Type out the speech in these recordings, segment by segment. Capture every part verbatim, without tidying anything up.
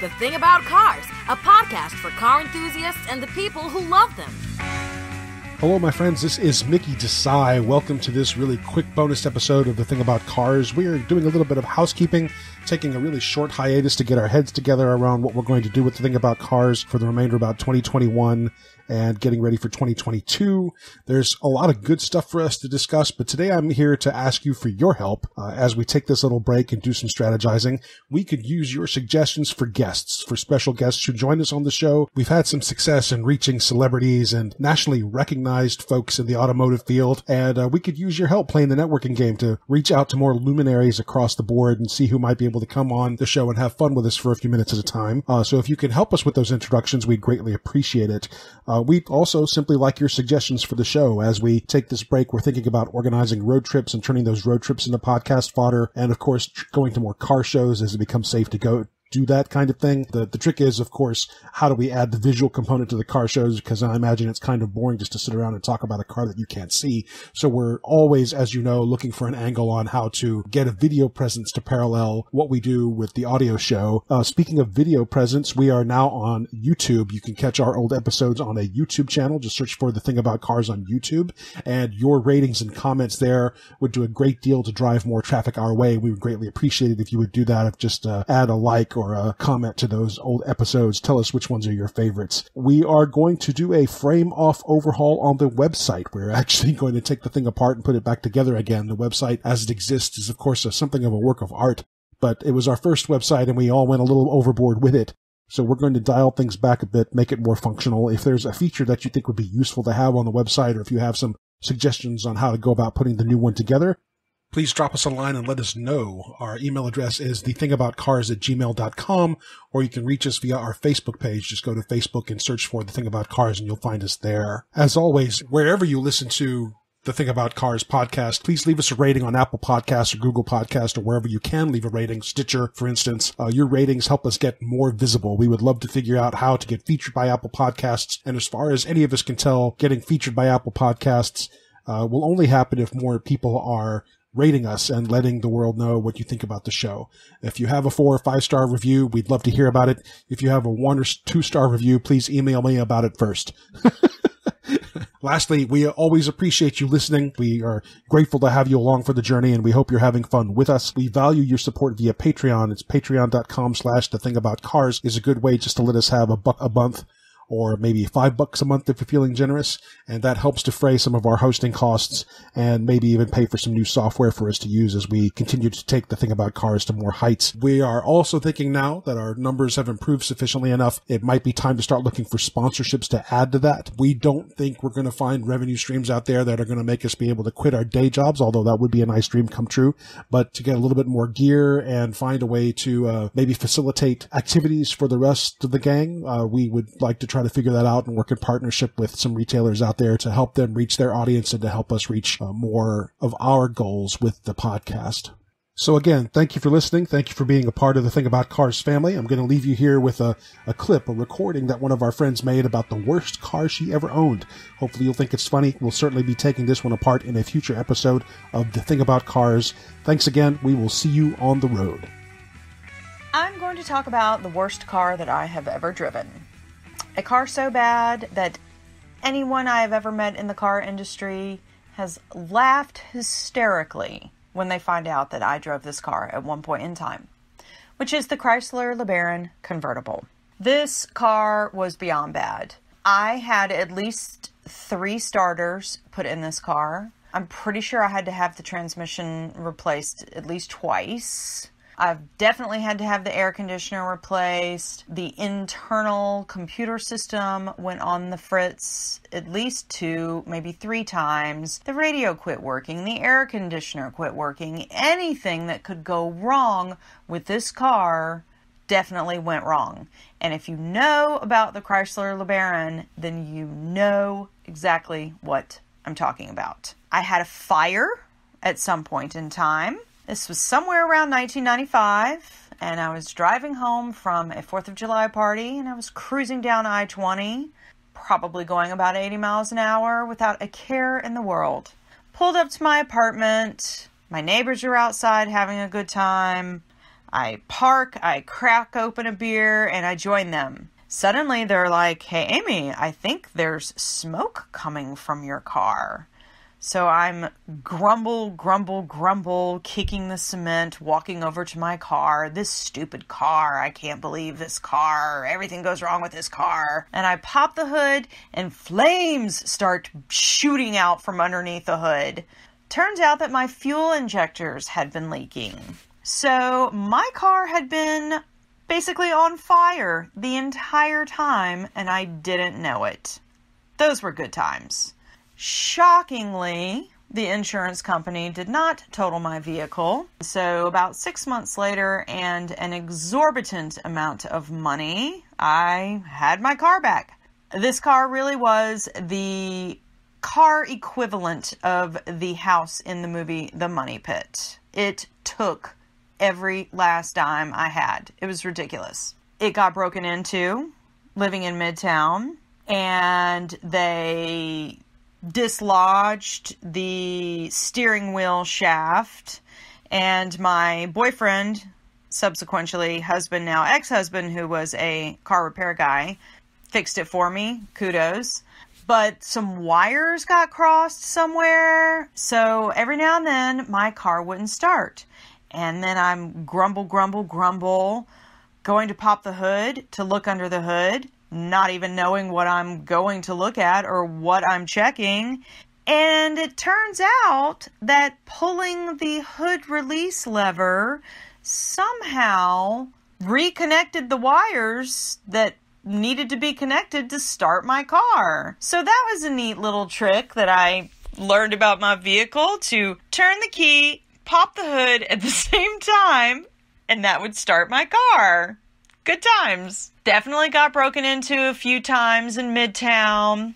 The Thing About Cars, a podcast for car enthusiasts and the people who love them. Hello, my friends. This is Mickey Desai. Welcome to this really quick bonus episode of The Thing About Cars. We are doing a little bit of housekeeping, taking a really short hiatus to get our heads together around what we're going to do with The Thing About Cars for the remainder of about twenty twenty-one and getting ready for twenty twenty-two. There's a lot of good stuff for us to discuss, but today I'm here to ask you for your help uh, as we take this little break and do some strategizing. We could use your suggestions for guests, for special guests who join us on the show. We've had some success in reaching celebrities and nationally recognized folks in the automotive field, and uh, we could use your help playing the networking game to reach out to more luminaries across the board and see who might be able to come on the show and have fun with us for a few minutes at a time. Uh, so if you can help us with those introductions, we'd greatly appreciate it. Uh, we also simply like your suggestions for the show. As we take this break, we're thinking about organizing road trips and turning those road trips into podcast fodder, and of course going to more car shows as it becomes safe to go do that kind of thing. The the trick is, of course, how do we add the visual component to the car shows? Because I imagine it's kind of boring just to sit around and talk about a car that you can't see. So we're always, as you know, looking for an angle on how to get a video presence to parallel what we do with the audio show. Uh, speaking of video presence, we are now on YouTube. You can catch our old episodes on a YouTube channel. Just search for The Thing About Cars on YouTube, and your ratings and comments there would do a great deal to drive more traffic our way. We would greatly appreciate it if you would do that. If just uh, add a like or a comment to those old episodes. Tell us which ones are your favorites. We are going to do a frame-off overhaul on the website. We're actually going to take the thing apart and put it back together again. The website as it exists is, of course, a, something of a work of art, but it was our first website and we all went a little overboard with it. So we're going to dial things back a bit, make it more functional. If there's a feature that you think would be useful to have on the website, or if you have some suggestions on how to go about putting the new one together, please drop us a line and let us know. Our email address is the thing about cars at gmail dot com, or you can reach us via our Facebook page. Just go to Facebook and search for The Thing About Cars, and you'll find us there. As always, wherever you listen to The Thing About Cars podcast, please leave us a rating on Apple Podcasts or Google Podcasts or wherever you can leave a rating, Stitcher, for instance. Uh, your ratings help us get more visible. We would love to figure out how to get featured by Apple Podcasts, and as far as any of us can tell, getting featured by Apple Podcasts uh, will only happen if more people are rating us and letting the world know what you think about the show. If you have a four or five star review, we'd love to hear about it. If you have a one or two star review, please email me about it first. Lastly, we always appreciate you listening. We are grateful to have you along for the journey, and we hope you're having fun with us. We value your support via Patreon. It's patreon.com slash the thing about cars is a good way just to let us have a buck a month, or maybe five bucks a month if you're feeling generous. And that helps defray some of our hosting costs and maybe even pay for some new software for us to use as we continue to take The Thing About Cars to more heights. We are also thinking now that our numbers have improved sufficiently enough, it might be time to start looking for sponsorships to add to that. We don't think we're going to find revenue streams out there that are going to make us be able to quit our day jobs, although that would be a nice dream come true. But to get a little bit more gear and find a way to uh, maybe facilitate activities for the rest of the gang, uh, we would like to try to figure that out and work in partnership with some retailers out there to help them reach their audience and to help us reach uh, more of our goals with the podcast. So again, thank you for listening. Thank you for being a part of The Thing About Cars family. I'm going to leave you here with a, a clip, a recording that one of our friends made about the worst car she ever owned. Hopefully you'll think it's funny. We'll certainly be taking this one apart in a future episode of The Thing About Cars. Thanks again. We will see you on the road. I'm going to talk about the worst car that I have ever driven. A car so bad that anyone I have ever met in the car industry has laughed hysterically when they find out that I drove this car at one point in time, which is the Chrysler LeBaron convertible. This car was beyond bad. I had at least three starters put in this car. I'm pretty sure I had to have the transmission replaced at least twice. I've definitely had to have the air conditioner replaced. The internal computer system went on the fritz at least two, maybe three times. The radio quit working. The air conditioner quit working. Anything that could go wrong with this car definitely went wrong. And if you know about the Chrysler LeBaron, then you know exactly what I'm talking about. I had a fire at some point in time. This was somewhere around nineteen ninety-five, and I was driving home from a fourth of July party, and I was cruising down I twenty, probably going about eighty miles an hour without a care in the world. Pulled up to my apartment. My neighbors were outside having a good time. I park, I crack open a beer, and I join them. Suddenly, they're like, hey, Amy, I think there's smoke coming from your car. So I'm grumble, grumble, grumble, kicking the cement, walking over to my car. This stupid car. I can't believe this car. Everything goes wrong with this car. And I pop the hood and flames start shooting out from underneath the hood. Turns out that my fuel injectors had been leaking. So my car had been basically on fire the entire time and I didn't know it. Those were good times. Shockingly, the insurance company did not total my vehicle. So about six months later and an exorbitant amount of money, I had my car back. This car really was the car equivalent of the house in the movie The Money Pit. It took every last dime I had. It was ridiculous. It got broken into living in Midtown, and they dislodged the steering wheel shaft, and my boyfriend, subsequently husband, now ex-husband, who was a car repair guy, fixed it for me. Kudos. But some wires got crossed somewhere, so every now and then my car wouldn't start. And then I'm grumble, grumble, grumble, going to pop the hood to look under the hood, not even knowing what I'm going to look at or what I'm checking. And it turns out that pulling the hood release lever somehow reconnected the wires that needed to be connected to start my car. So that was a neat little trick that I learned about my vehicle, to turn the key, pop the hood at the same time, and that would start my car. Good times. Definitely got broken into a few times in Midtown.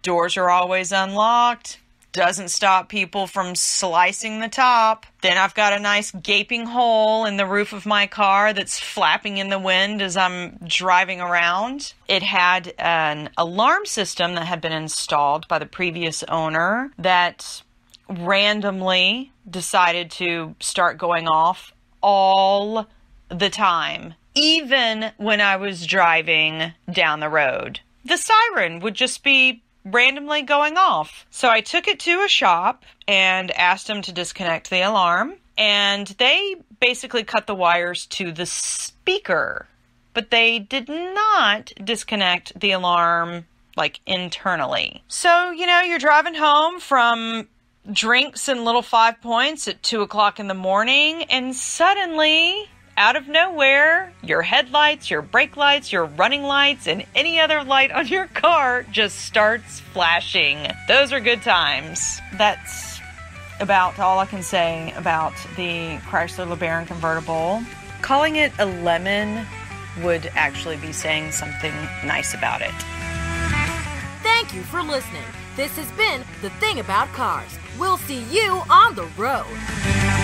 Doors are always unlocked. Doesn't stop people from slicing the top. Then I've got a nice gaping hole in the roof of my car that's flapping in the wind as I'm driving around. It had an alarm system that had been installed by the previous owner that randomly decided to start going off all the time. Even when I was driving down the road, the siren would just be randomly going off. So I took it to a shop and asked them to disconnect the alarm. And they basically cut the wires to the speaker. But they did not disconnect the alarm, like, internally. So, you know, you're driving home from drinks and Little Five Points at two o'clock in the morning, and suddenly, out of nowhere, your headlights, your brake lights, your running lights, and any other light on your car just starts flashing. Those are good times. That's about all I can say about the Chrysler LeBaron convertible. Calling it a lemon would actually be saying something nice about it. Thank you for listening. This has been The Thing About Cars. We'll see you on the road.